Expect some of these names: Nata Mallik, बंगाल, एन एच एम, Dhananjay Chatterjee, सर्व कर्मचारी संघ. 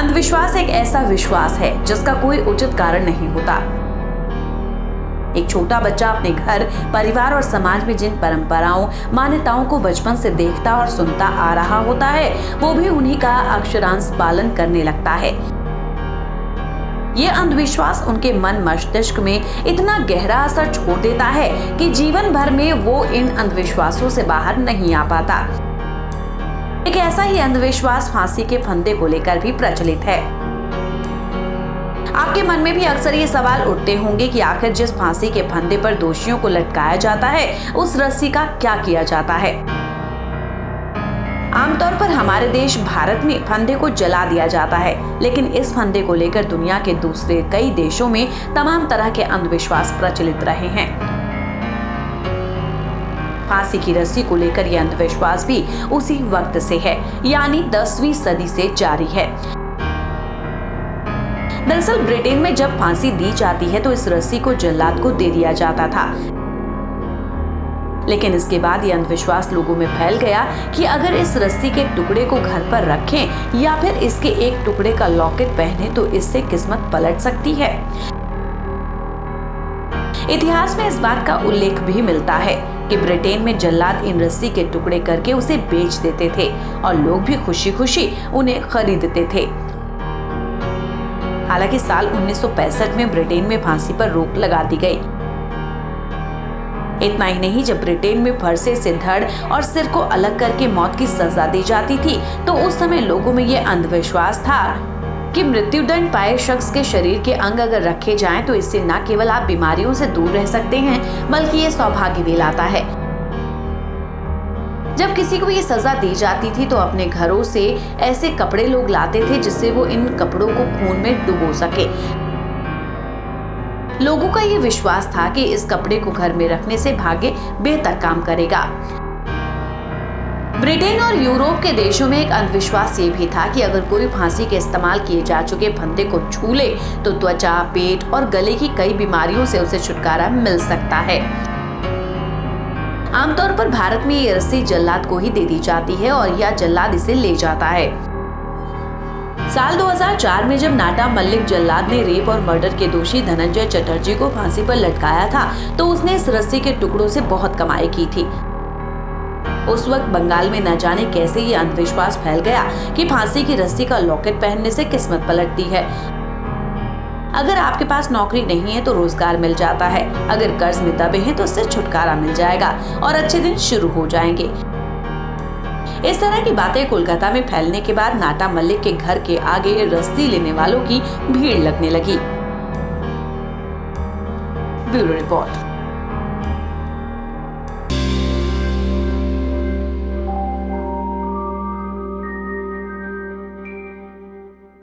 अंधविश्वास एक ऐसा विश्वास है जिसका कोई उचित कारण नहीं होता। एक छोटा बच्चा अपने घर, परिवार और समाज में जिन परंपराओं, मान्यताओं को बचपन से देखता और सुनता आ रहा होता है, वो भी उन्हीं का अक्षरांश पालन करने लगता है। ये अंधविश्वास उनके मन मस्तिष्क में इतना गहरा असर छोड़ देता है कि जीवन भर में वो इन अंधविश्वासों से बाहर नहीं आ पाता। एक ऐसा ही अंधविश्वास फांसी के फंदे को लेकर भी प्रचलित है। आपके मन में भी अक्सर ये सवाल उठते होंगे कि आखिर जिस फांसी के फंदे पर दोषियों को लटकाया जाता है, उस रस्सी का क्या किया जाता है। आमतौर पर हमारे देश भारत में फंदे को जला दिया जाता है, लेकिन इस फंदे को लेकर दुनिया के दूसरे कई देशों में तमाम तरह के अंधविश्वास प्रचलित रहे हैं। फांसी की रस्सी को लेकर यह अंधविश्वास भी उसी वक्त से है, यानी 10वीं सदी से जारी है। दरअसल ब्रिटेन में जब फांसी दी जाती है तो इस रस्सी को जल्लाद को दे दिया जाता था, लेकिन इसके बाद यह अंधविश्वास लोगों में फैल गया कि अगर इस रस्सी के टुकड़े को घर पर रखें या फिर इसके एक टुकड़े का लॉकेट पहने तो इससे किस्मत पलट सकती है। इतिहास में इस बात का उल्लेख भी मिलता है कि ब्रिटेन में जल्लाद इन रस्सी के टुकड़े करके उसे बेच देते थे और लोग भी खुशी खुशी उन्हें खरीदते थे। हालांकि साल 1965 में ब्रिटेन में फांसी पर रोक लगा दी गई। इतना ही नहीं, जब ब्रिटेन में फरसे से धड़ और सिर को अलग करके मौत की सजा दी जाती थी तो उस समय लोगों में यह अंधविश्वास था कि मृत्युदंड पाए शख्स के शरीर के अंग अगर रखे जाएं तो इससे न केवल आप बीमारियों से दूर रह सकते हैं, बल्कि ये सौभाग्य भी लाता है। जब किसी को ये सजा दी जाती थी तो अपने घरों से ऐसे कपड़े लोग लाते थे जिससे वो इन कपड़ों को खून में डुबो सके। लोगों का ये विश्वास था कि इस कपड़े को घर में रखने से भाग्य बेहतर काम करेगा। ब्रिटेन और यूरोप के देशों में एक अंधविश्वास ये भी था कि अगर कोई फांसी के इस्तेमाल किए जा चुके फंदे को छू ले तो त्वचा, पेट और गले की कई बीमारियों से उसे छुटकारा मिल सकता है। आमतौर पर भारत में ये रस्सी जल्लाद को ही दे दी जाती है और यह जल्लाद इसे ले जाता है। साल 2004 में जब नाटा मल्लिक जल्लाद ने रेप और मर्डर के दोषी धनंजय चटर्जी को फांसी पर लटकाया था तो उसने इस रस्सी के टुकड़ों से बहुत कमाई की थी। उस वक्त बंगाल में न जाने कैसे ये अंधविश्वास फैल गया कि फांसी की रस्सी का लॉकेट पहनने से किस्मत पलटती है। अगर आपके पास नौकरी नहीं है तो रोजगार मिल जाता है, अगर कर्ज में दबे हैं तो उससे छुटकारा मिल जाएगा और अच्छे दिन शुरू हो जाएंगे। इस तरह की बातें कोलकाता में फैलने के बाद नाटा मल्लिक के घर के आगे रस्सी लेने वालों की भीड़ लगने लगी। Bureau report.